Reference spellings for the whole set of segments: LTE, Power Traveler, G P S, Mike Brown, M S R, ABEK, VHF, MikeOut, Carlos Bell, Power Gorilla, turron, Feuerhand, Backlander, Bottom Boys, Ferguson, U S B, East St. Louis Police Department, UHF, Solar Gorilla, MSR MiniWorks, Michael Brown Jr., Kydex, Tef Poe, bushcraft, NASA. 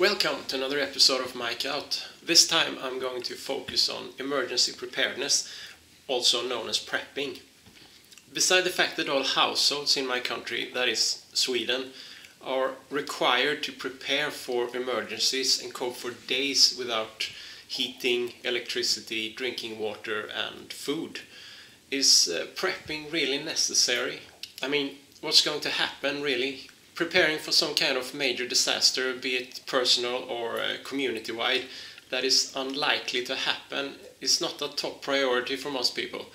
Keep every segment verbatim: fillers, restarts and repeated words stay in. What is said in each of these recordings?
Welcome to another episode of MikeOut. This time I'm going to focus on emergency preparedness, also known as prepping. Beside the fact that all households in my country, that is Sweden, are required to prepare for emergencies and cope for days without heating, electricity, drinking water and food, is uh, prepping really necessary? I mean, what's going to happen really? Preparing for some kind of major disaster, be it personal or uh, community-wide, that is unlikely to happen is not a top priority for most people,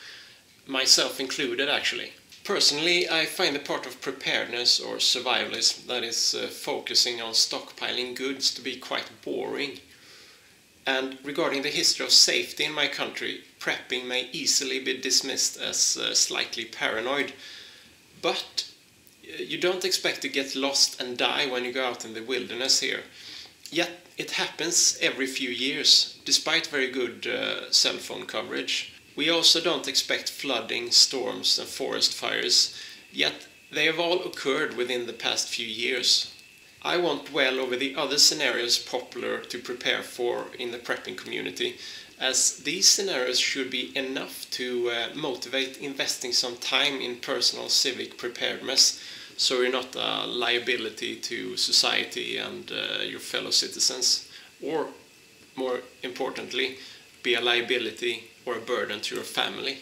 myself included actually. Personally, I find the part of preparedness or survivalism, that is uh, focusing on stockpiling goods, to be quite boring. And regarding the history of safety in my country, prepping may easily be dismissed as uh, slightly paranoid. But you don't expect to get lost and die when you go out in the wilderness here. Yet it happens every few years, despite very good uh, cell phone coverage. We also don't expect flooding, storms and forest fires, yet they have all occurred within the past few years. I won't dwell over the other scenarios popular to prepare for in the prepping community, as these scenarios should be enough to uh, motivate investing some time in personal civic preparedness, so you're not a liability to society and uh, your fellow citizens, or more importantly, be a liability or a burden to your family.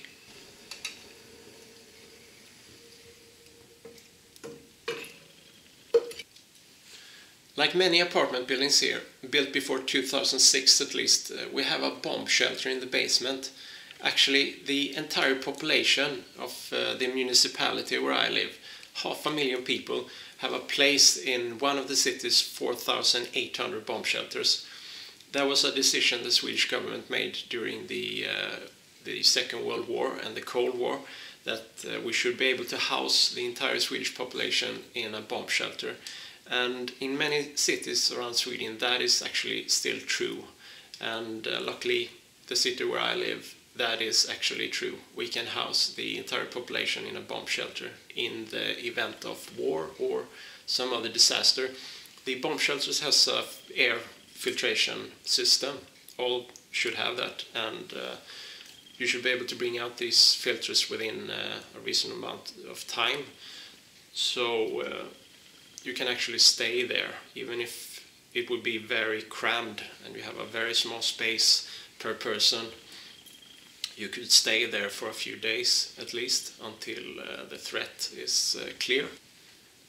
Like many apartment buildings here, built before two thousand six at least, we have a bomb shelter in the basement. Actually, the entire population of uh, the municipality where I live, half a million people, have a place in one of the city's four thousand eight hundred bomb shelters. That was a decision the Swedish government made during the, uh, the Second World War and the Cold War, that uh, we should be able to house the entire Swedish population in a bomb shelter. And in many cities around Sweden that is actually still true, and uh, luckily the city where I live, that is actually true. We can house the entire population in a bomb shelter in the event of war or some other disaster. The bomb shelters has an air filtration system, all should have that, and uh, you should be able to bring out these filters within uh, a reasonable amount of time. So uh, you can actually stay there, even if it would be very crammed and you have a very small space per person. You could stay there for a few days at least, until uh, the threat is uh, clear.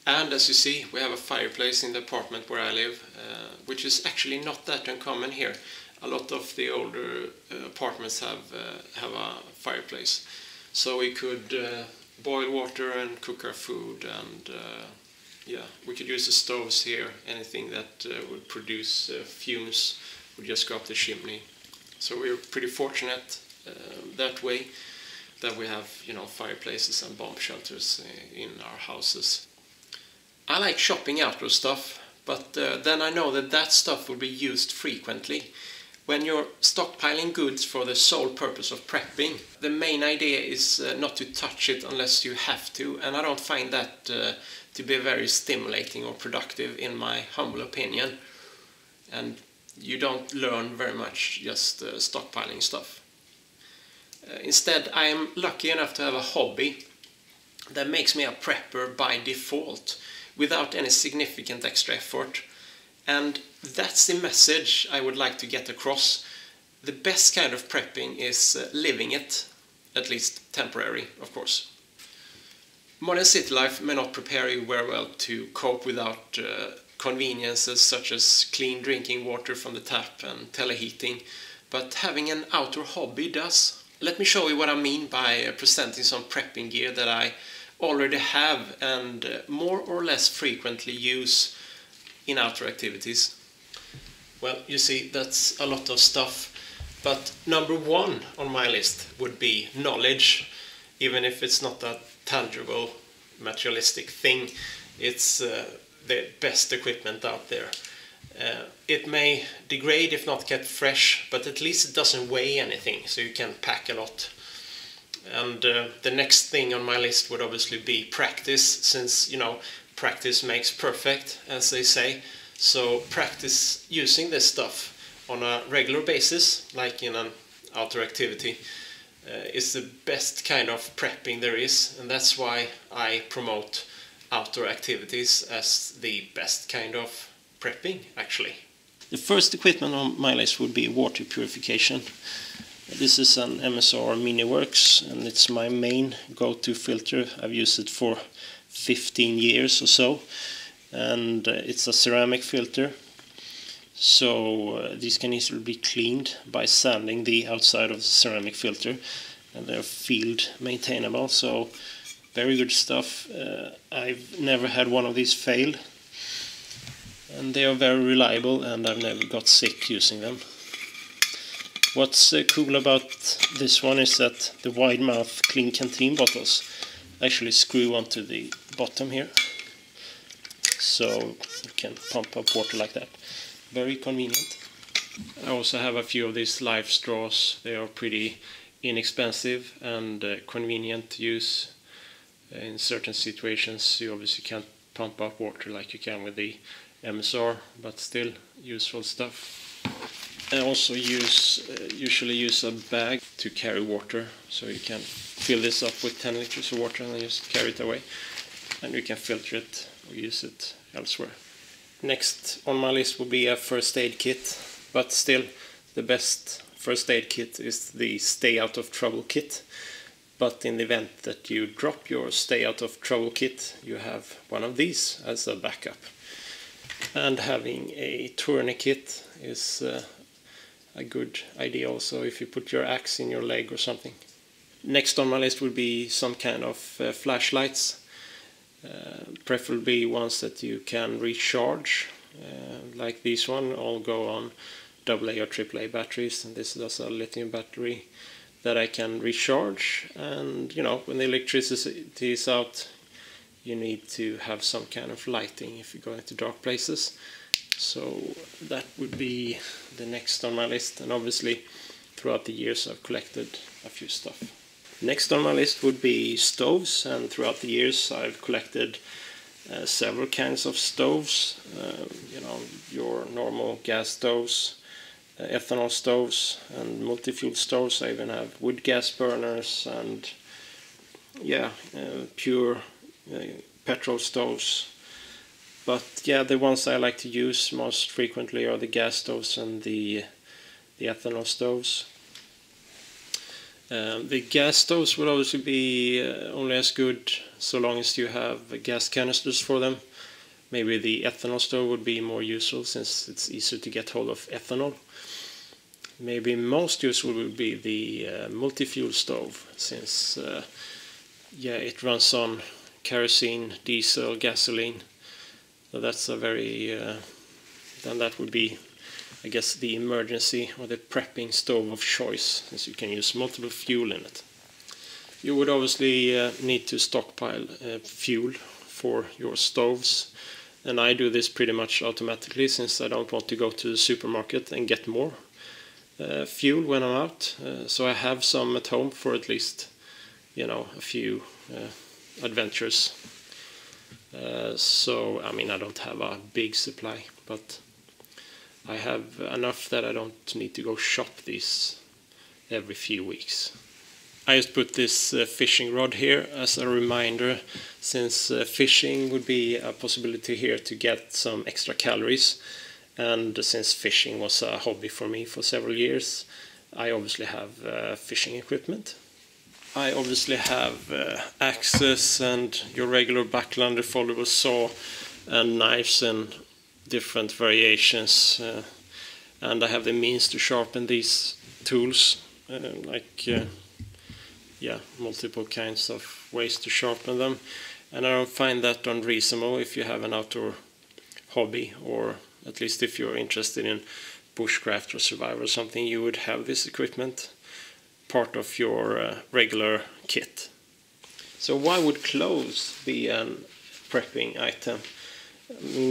And as you see, we have a fireplace in the apartment where I live, uh, which is actually not that uncommon here. A lot of the older uh, apartments have, uh, have a fireplace. So we could uh, boil water and cook our food, and uh, yeah, we could use the stoves here. Anything that uh, would produce uh, fumes would just go up the chimney. So we're pretty fortunate uh, that way, that we have, you know, fireplaces and bomb shelters in our houses. I like shopping outdoor stuff, but uh, then I know that that stuff will be used frequently. When you're stockpiling goods for the sole purpose of prepping, the main idea is uh, not to touch it unless you have to, and I don't find that uh, to be very stimulating or productive, in my humble opinion. And you don't learn very much just uh, stockpiling stuff. Uh, instead, I am lucky enough to have a hobby that makes me a prepper by default, without any significant extra effort. And that's the message I would like to get across. The best kind of prepping is uh, living it, at least temporary, of course. Modern city life may not prepare you very well to cope without uh, conveniences such as clean drinking water from the tap and teleheating, but having an outdoor hobby does. Let me show you what I mean by presenting some prepping gear that I already have and uh, more or less frequently use in outdoor activities. Well, you see, that's a lot of stuff, but number one on my list would be knowledge. Even if it's not a tangible, materialistic thing, it's uh, the best equipment out there. Uh, it may degrade if not kept fresh, but at least it doesn't weigh anything, so you can pack a lot. And uh, the next thing on my list would obviously be practice, since, you know, practice makes perfect, as they say. So practice using this stuff on a regular basis, like in an outdoor activity, uh, is the best kind of prepping there is, and that's why I promote outdoor activities as the best kind of prepping, actually. The first equipment on my list would be water purification. This is an M S R MiniWorks, and it's my main go-to filter. I've used it for fifteen years or so, and it's a ceramic filter. So uh, these can easily be cleaned by sanding the outside of the ceramic filter, and they're field maintainable, so very good stuff. Uh, I've never had one of these fail, and they are very reliable, and I've never got sick using them. What's uh, cool about this one is that the wide mouth clean canteen bottles actually screw onto the bottom here, so you can pump up water like that. Very convenient. I also have a few of these live straws. They are pretty inexpensive and uh, convenient to use. In certain situations you obviously can't pump up water like you can with the M S R, but still useful stuff. I also use uh, usually use a bag to carry water, so you can fill this up with ten liters of water and then just carry it away, and you can filter it or use it elsewhere. Next on my list would be a first aid kit, but still the best first aid kit is the Stay Out of Trouble kit. But in the event that you drop your Stay Out of Trouble kit, you have one of these as a backup. And having a tourniquet is uh, a good idea also if you put your axe in your leg or something. Next on my list would be some kind of uh, flashlights. Uh, preferably ones that you can recharge, uh, like this one. All go on double A or triple A batteries, and this is a lithium battery that I can recharge. And you know, when the electricity is out, you need to have some kind of lighting if you go into dark places. So that would be the next on my list, and obviously throughout the years I've collected a few stuff. Next on my list would be stoves, and throughout the years I've collected uh, several kinds of stoves. Uh, you know, your normal gas stoves, uh, ethanol stoves, and multi-fuel stoves. I even have wood gas burners and yeah, uh, pure uh, petrol stoves. But yeah, the ones I like to use most frequently are the gas stoves and the the ethanol stoves. Um, the gas stoves will obviously be uh, only as good so long as you have gas canisters for them. Maybe the ethanol stove would be more useful since it's easier to get hold of ethanol. Maybe most useful would be the uh, multi-fuel stove, since uh, yeah, it runs on kerosene, diesel, gasoline. So that's a very uh, then that would be, I guess, the emergency or the prepping stove of choice, since you can use multiple fuel in it. You would obviously uh, need to stockpile uh, fuel for your stoves, and I do this pretty much automatically since I don't want to go to the supermarket and get more uh, fuel when I'm out. Uh, so I have some at home for at least, you know, a few uh, adventures. Uh, so I mean, I don't have a big supply, but I have enough that I don't need to go shop these every few weeks. I just put this uh, fishing rod here as a reminder, since uh, fishing would be a possibility here to get some extra calories, and uh, since fishing was a hobby for me for several years, I obviously have uh, fishing equipment. I obviously have uh, axes and your regular Backlander foldable saw and knives and different variations, uh, and I have the means to sharpen these tools, uh, like uh, yeah, multiple kinds of ways to sharpen them, and I don't find that unreasonable if you have an outdoor hobby, or at least if you're interested in bushcraft or survival or something, you would have this equipment part of your uh, regular kit. So why would clothes be a prepping item?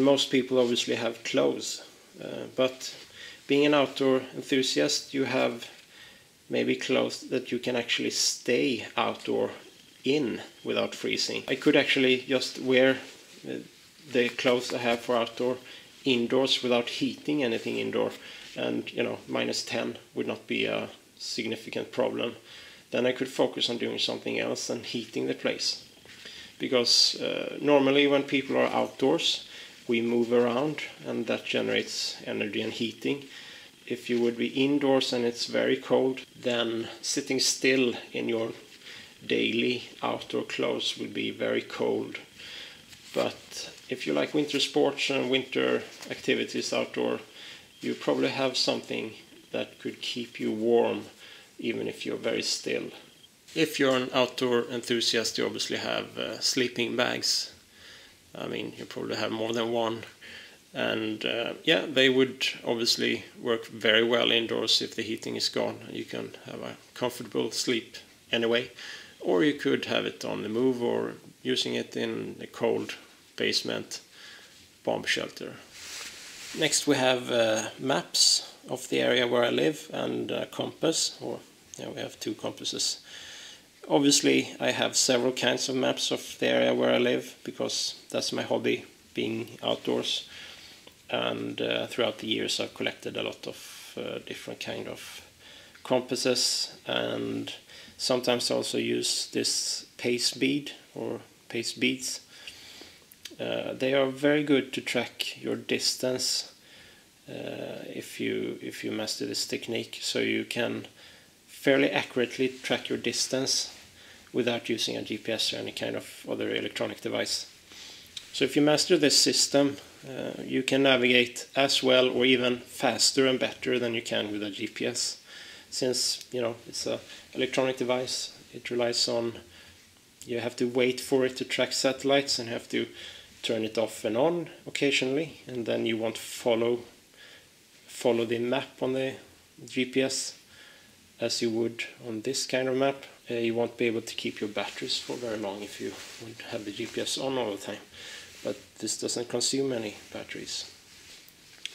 Most people obviously have clothes, uh, but being an outdoor enthusiast, you have maybe clothes that you can actually stay outdoor in without freezing. I could actually just wear the clothes I have for outdoor indoors without heating anything indoor, and you know, minus ten would not be a significant problem. Then I could focus on doing something else and heating the place, because uh, normally when people are outdoors we move around and that generates energy and heating. If you would be indoors and it's very cold, then sitting still in your daily outdoor clothes would be very cold. But if you like winter sports and winter activities outdoor, you probably have something that could keep you warm even if you're very still. If you're an outdoor enthusiast, you obviously have uh, sleeping bags. I mean, you probably have more than one, and uh, yeah, they would obviously work very well indoors if the heating is gone. You can have a comfortable sleep anyway, or you could have it on the move or using it in a cold basement bomb shelter. Next we have uh, maps of the area where I live and a compass, or yeah, we have two compasses. Obviously I have several kinds of maps of the area where I live, because that's my hobby, being outdoors, and uh, throughout the years I've collected a lot of uh, different kind of compasses, and sometimes I also use this pace bead or pace beads. Uh, they are very good to track your distance uh, if you if you master this technique, so you can fairly accurately track your distance without using a G P S or any kind of other electronic device. So if you master this system, uh, you can navigate as well or even faster and better than you can with a G P S, since you know it's an electronic device. It relies on, you have to wait for it to track satellites and have to turn it off and on occasionally, and then you won't follow follow the map on the G P S as you would on this kind of map. Uh, you won't be able to keep your batteries for very long if you would have the G P S on all the time, but this doesn't consume any batteries.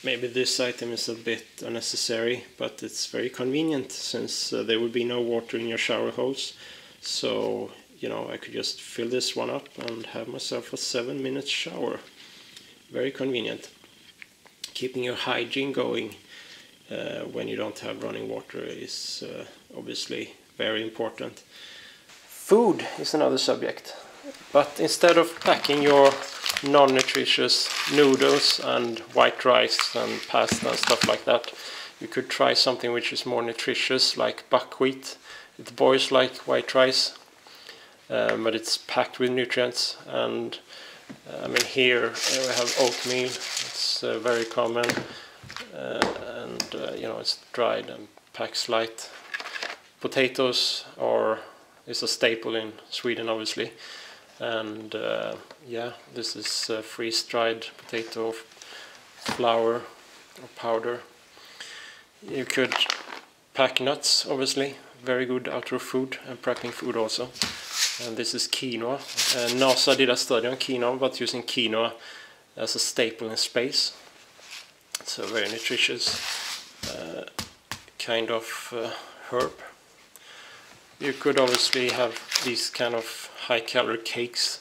Maybe this item is a bit unnecessary, but it's very convenient, since uh, there would be no water in your shower hose, so you know, I could just fill this one up and have myself a seven minute shower. Very convenient. Keeping your hygiene going Uh, when you don't have running water is uh, obviously very important. Food is another subject, but instead of packing your non-nutritious noodles and white rice and pasta and stuff like that, you could try something which is more nutritious, like buckwheat. It boils like white rice, um, but it's packed with nutrients. And uh, I mean, here we have oatmeal. It's uh, very common. Uh, and uh, you know, it's dried and packs light. Potatoes are is a staple in Sweden, obviously, and uh, yeah, this is uh, freeze-dried potato flour or powder. You could pack nuts, obviously, very good outdoor food and prepping food also. And this is quinoa. Uh, NASA did a study on quinoa, but using quinoa as a staple in space. It's a very nutritious uh, kind of uh, herb. You could obviously have these kind of high-calorie cakes.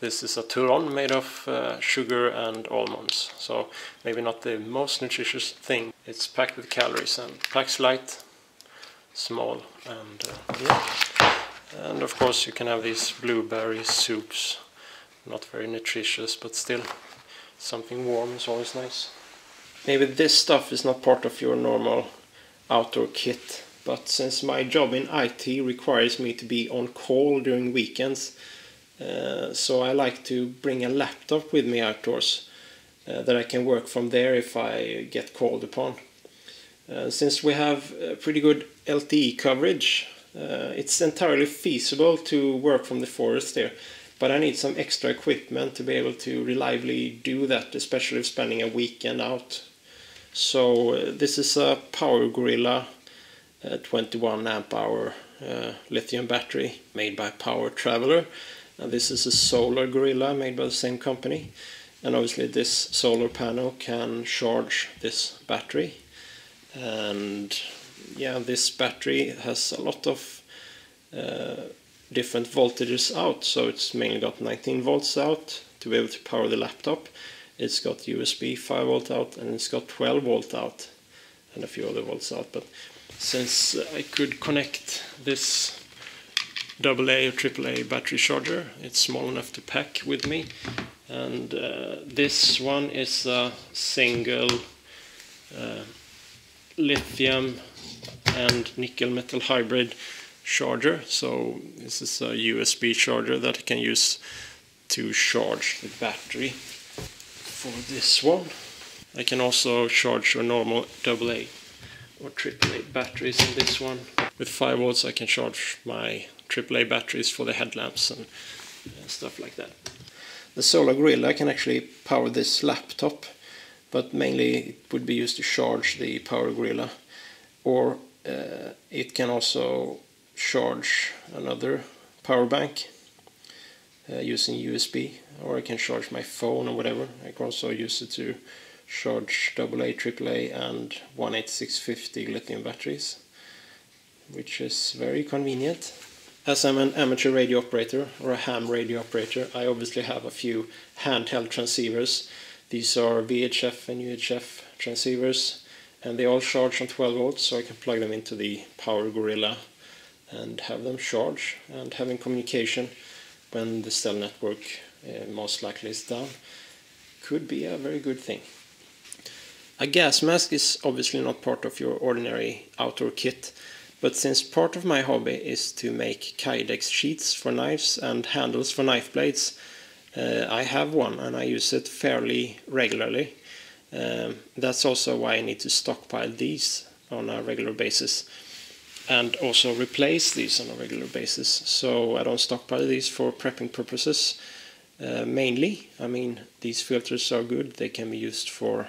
This is a turron made of uh, sugar and almonds, so maybe not the most nutritious thing. It's packed with calories and packs light, small, and uh, yeah. And of course you can have these blueberry soups. Not very nutritious, but still something warm is always nice. Maybe this stuff is not part of your normal outdoor kit, but since my job in I T requires me to be on call during weekends, uh, so I like to bring a laptop with me outdoors uh, that I can work from there if I get called upon. Uh, since we have uh, pretty good L T E coverage, uh, it's entirely feasible to work from the forest there. But I need some extra equipment to be able to reliably do that, especially if spending a weekend out. So uh, this is a Power Gorilla uh, twenty-one amp hour uh, lithium battery made by Power Traveler. And this is a Solar Gorilla made by the same company. And obviously this solar panel can charge this battery. And yeah, this battery has a lot of uh, different voltages out, so it's mainly got nineteen volts out to be able to power the laptop. It's got U S B five volt out, and it's got twelve volt out, and a few other volts out. But since I could connect this double A or triple A battery charger, it's small enough to pack with me, and uh, this one is a single uh, lithium and nickel metal hybrid charger. So this is a U S B charger that I can use to charge the battery. For this one I can also charge a normal double A or triple A batteries in this one. With five volts I can charge my triple A batteries for the headlamps and stuff like that. The Solar Gorilla can actually power this laptop, but mainly it would be used to charge the Power Gorilla, or uh, it can also charge another power bank uh, using U S B, or I can charge my phone or whatever. I can also use it to charge double A, triple A and one eighty-six fifty lithium batteries, which is very convenient. As I'm an amateur radio operator, or a ham radio operator, I obviously have a few handheld transceivers. These are V H F and U H F transceivers, and they all charge on twelve volts, so I can plug them into the Power Gorilla and have them charge and having communication when the cell network uh, most likely is down. Could be a very good thing. A gas mask is obviously not part of your ordinary outdoor kit, but since part of my hobby is to make Kydex sheaths for knives and handles for knife blades, Uh, I have one and I use it fairly regularly. Um, that's also why I need to stockpile these on a regular basis, and also replace these on a regular basis. So I don't stockpile these for prepping purposes uh, mainly. I mean, these filters are good, they can be used for,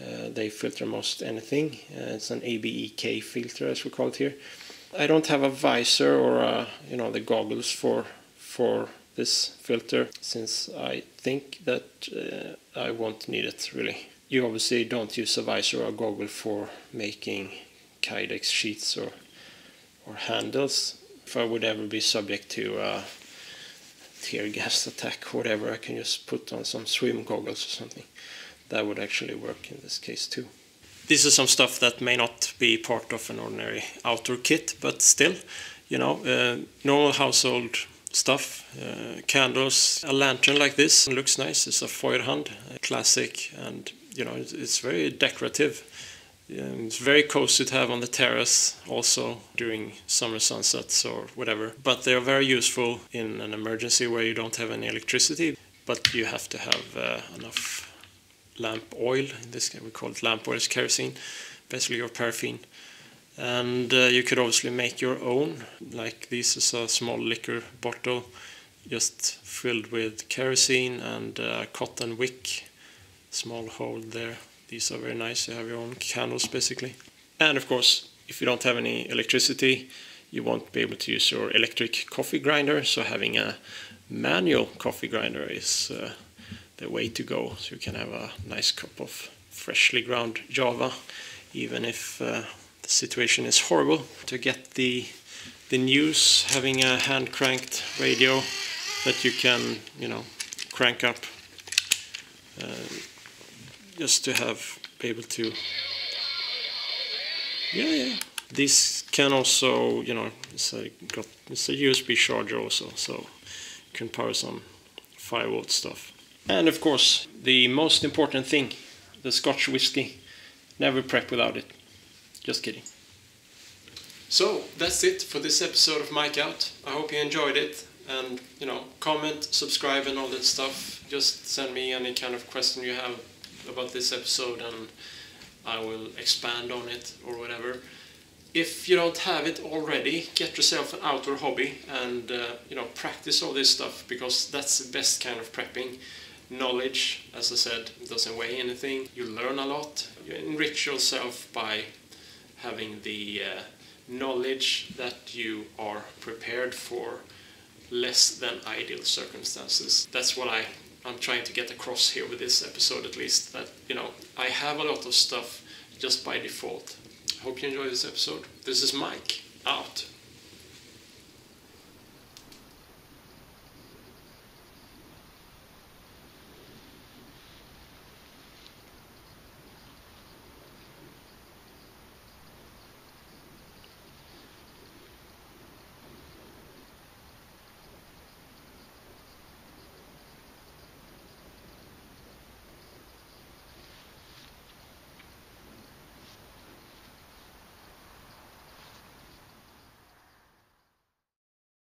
uh, they filter most anything. Uh, it's an A B E K filter as we call it here. I don't have a visor or a, you know, the goggles for for this filter, since I think that uh, I won't need it really. You obviously don't use a visor or a goggle for making Kydex sheets or or handles. If I would ever be subject to a tear gas attack or whatever, I can just put on some swim goggles or something. That would actually work in this case too. This is some stuff that may not be part of an ordinary outdoor kit, but still, you know, uh, normal household stuff, uh, candles, a lantern like this, it looks nice. It's a Feuerhand, classic, and you know, it's, it's very decorative. Um, it's very cozy to have on the terrace, also during summer sunsets or whatever. But they are very useful in an emergency where you don't have any electricity, but you have to have uh, enough lamp oil. In this case, we call it lamp oil, it's kerosene, basically your paraffin. And uh, you could obviously make your own, like this is a small liquor bottle just filled with kerosene and uh, cotton wick, small hole there. These are very nice, you have your own candles basically. And of course, if you don't have any electricity, you won't be able to use your electric coffee grinder, so having a manual coffee grinder is uh, the way to go. So you can have a nice cup of freshly ground Java, even if uh, situation is horrible. To get the the news, having a hand cranked radio that you can, you know, crank up uh, just to have be able to yeah yeah this can also, you know, it's a, got, it's a U S B charger also, so you can power some five volt stuff. And of course the most important thing, the Scotch whiskey. Never prep without it. Just kidding. So that's it for this episode of MikeOut. I hope you enjoyed it, and you know, comment, subscribe and all that stuff. Just send me any kind of question you have about this episode and I will expand on it or whatever. If you don't have it already, get yourself an outdoor hobby and uh, you know, practice all this stuff, because that's the best kind of prepping. Knowledge, as I said, doesn't weigh anything. You learn a lot. You enrich yourself by having the uh, knowledge that you are prepared for less than ideal circumstances. That's what I, I'm trying to get across here with this episode, at least, that, you know, I have a lot of stuff just by default. Hope you enjoy this episode. This is Mike, out.